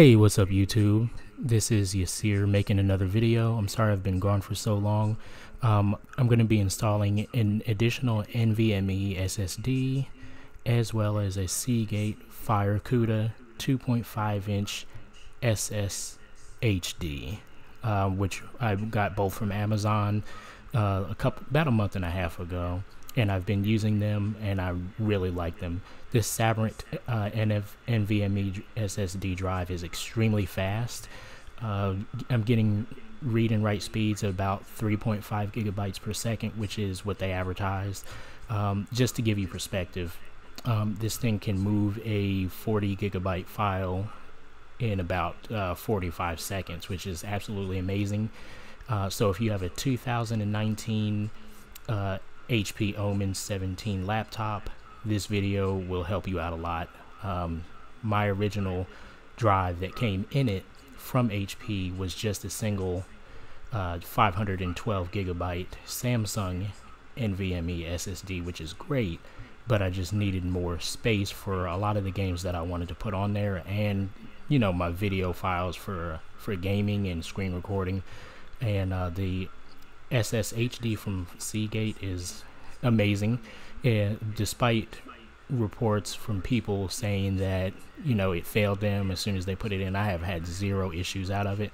Hey, what's up YouTube? This is Yasir making another video. I'm sorry I've been gone for so long. I'm going to be installing an additional NVMe SSD as well as a Seagate FireCuda 2.5 inch SSHD, which I got both from Amazon about a month and a half ago, and I've been using them and I really like them. This Sabrent NVMe SSD drive is extremely fast. I'm getting read and write speeds of about 3.5 gigabytes per second, which is what they advertised. Just to give you perspective, this thing can move a 40 gigabyte file in about 45 seconds, which is absolutely amazing. So if you have a 2019 HP Omen 17 laptop, this video will help you out a lot. My original drive that came in it from HP was just a single 512 gigabyte Samsung NVMe SSD, which is great, but I just needed more space for a lot of the games that I wanted to put on there, and you know, my video files for gaming and screen recording. And the SSHD from Seagate is amazing, and despite reports from people saying that, you know, it failed them as soon as they put it in, I have had zero issues out of it.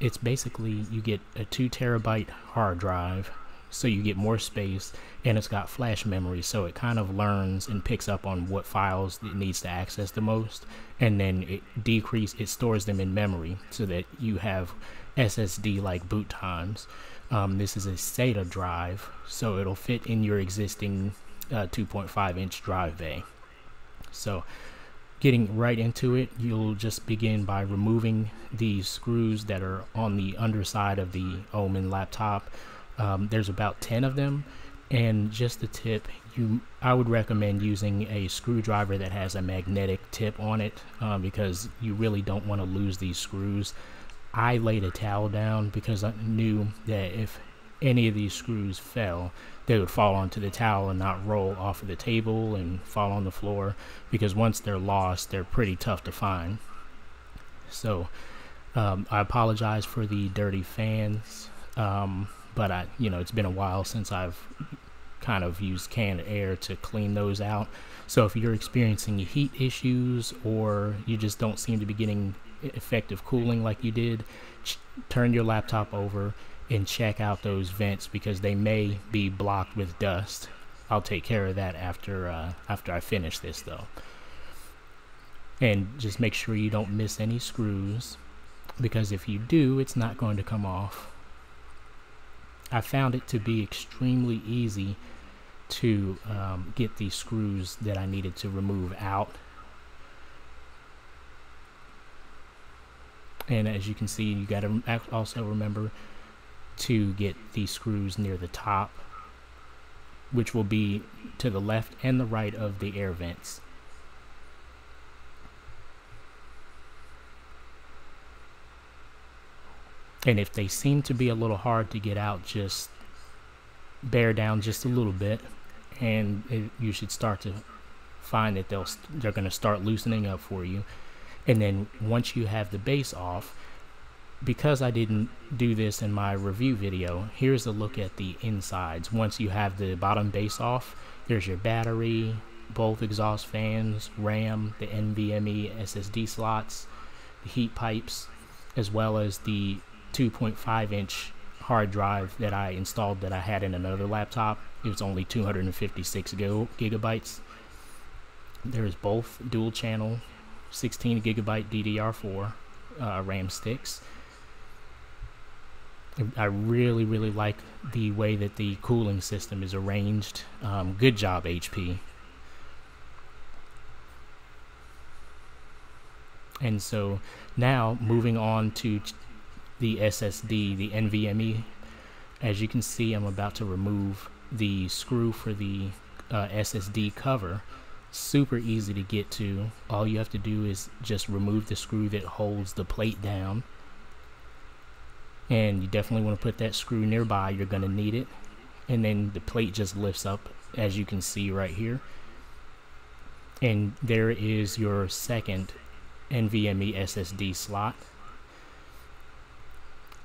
It's basically, you get a 2 terabyte hard drive, so you get more space, and it's got flash memory, so it kind of learns and picks up on what files it needs to access the most, and then it stores them in memory so that you have SSD like boot times. This is a SATA drive, so it'll fit in your existing 2.5 inch drive bay. So getting right into it, you'll just begin by removing the screws that are on the underside of the Omen laptop. There's about 10 of them, and just a tip, I would recommend using a screwdriver that has a magnetic tip on it, because you really don't want to lose these screws. I laid a towel down because I knew that if any of these screws fell, they would fall onto the towel and not roll off of the table and fall on the floor, because once they're lost, they're pretty tough to find. So I apologize for the dirty fans, but you know, it's been a while since I've kind of used canned air to clean those out. So if you're experiencing heat issues or you just don't seem to be getting effective cooling like you did, turn your laptop over and check out those vents, because they may be blocked with dust. I'll take care of that after I finish this though. And just make sure you don't miss any screws, because if you do, it's not going to come off. I found it to be extremely easy to get the screws that I needed to remove out. And as you can see, you got to also remember to get these screws near the top, which will be to the left and the right of the air vents. And if they seem to be a little hard to get out, just bear down just a little bit, and you should start to find that they're going to start loosening up for you. And then once you have the base off, because I didn't do this in my review video, here's a look at the insides. Once you have the bottom base off, there's your battery, both exhaust fans, RAM, the NVMe SSD slots, the heat pipes, as well as the 2.5 inch hard drive that I installed that I had in another laptop. It was only 256 gigabytes. There's both dual channel 16 gigabyte DDR4 RAM sticks. I really like the way that the cooling system is arranged. Good job, HP. And so now moving on to the SSD, the NVMe. As you can see, I'm about to remove the screw for the SSD cover. Super easy to get to. All you have to do is just remove the screw that holds the plate down, and you definitely want to put that screw nearby. You're going to need it. And then the plate just lifts up, as you can see right here, and there is your second NVMe SSD slot.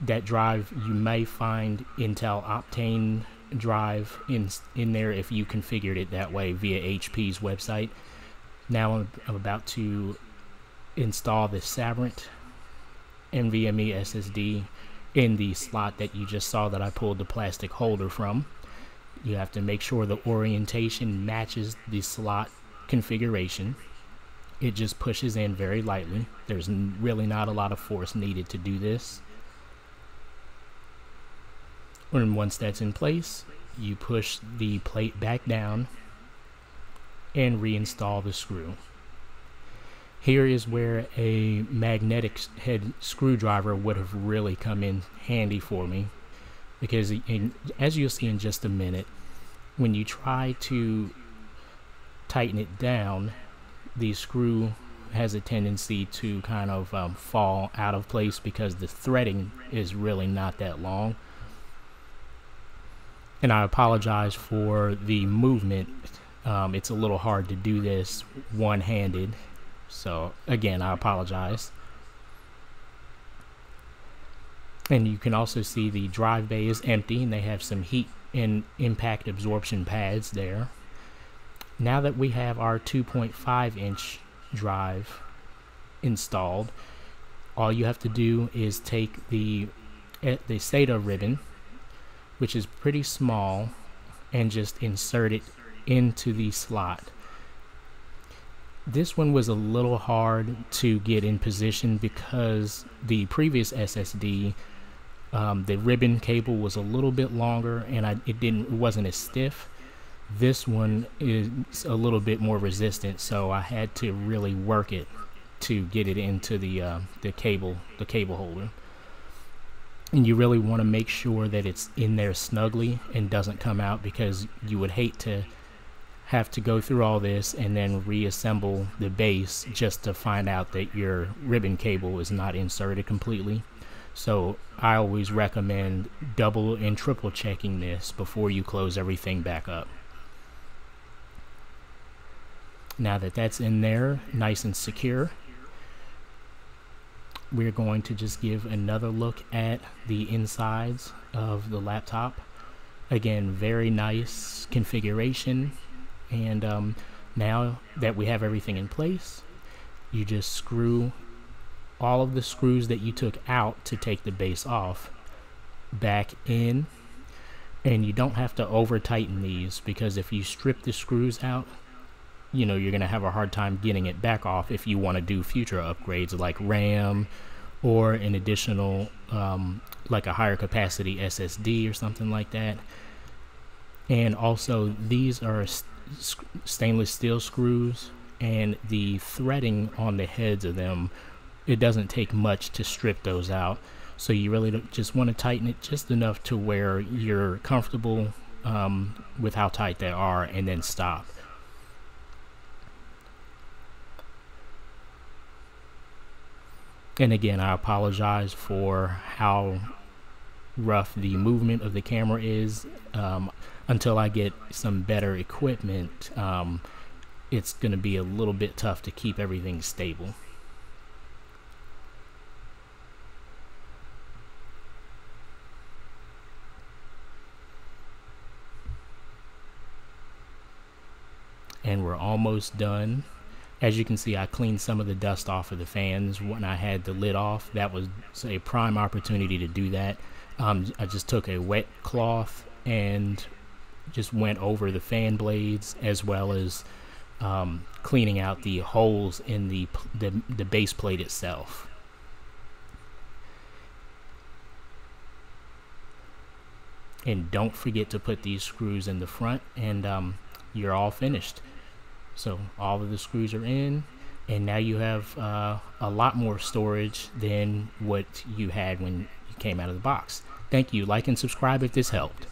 That drive, you may find Intel Optane drive in there if you configured it that way via HP's website. Now I'm about to install the Sabrent NVMe SSD in the slot that you just saw that I pulled the plastic holder from. You have to make sure the orientation matches the slot configuration. It just pushes in very lightly. There's really not a lot of force needed to do this. And once that's in place, you push the plate back down and reinstall the screw. Here is where a magnetic head screwdriver would have really come in handy for me, because as you'll see in just a minute, when you try to tighten it down, the screw has a tendency to kind of fall out of place because the threading is really not that long. And I apologize for the movement. It's a little hard to do this one-handed, so again, I apologize. And you can also see the drive bay is empty, and they have some heat and impact absorption pads there. Now that we have our 2.5-inch drive installed, all you have to do is take the SATA ribbon, which is pretty small, and just insert it into the slot. This one was a little hard to get in position because the previous SSD, the ribbon cable was a little bit longer, and it wasn't as stiff. This one is a little bit more resistant, so I had to really work it to get it into the cable holder. And you really want to make sure that it's in there snugly and doesn't come out, because you would hate to have to go through all this and then reassemble the base just to find out that your ribbon cable is not inserted completely. So I always recommend double and triple checking this before you close everything back up. Now that that's in there, nice and secure, we're going to just give another look at the insides of the laptop. Again, very nice configuration, and now that we have everything in place, you just screw all of the screws that you took out to take the base off back in. And you don't have to over tighten these, because if you strip the screws out, you know, you're gonna have a hard time getting it back off if you want to do future upgrades like RAM or an additional like a higher capacity SSD or something like that. And also, these are stainless steel screws, and the threading on the heads of them, it doesn't take much to strip those out, so you really just want to tighten it just enough to where you're comfortable with how tight they are, and then stop. And again, I apologize for how rough the movement of the camera is. Until I get some better equipment, it's going to be a little bit tough to keep everything stable. And we're almost done. As you can see, I cleaned some of the dust off of the fans when I had the lid off. That was a prime opportunity to do that. I just took a wet cloth and just went over the fan blades, as well as cleaning out the holes in the base plate itself. And don't forget to put these screws in the front, and you're all finished. So all of the screws are in, and now you have a lot more storage than what you had when you came out of the box. Thank you. Like and subscribe if this helped.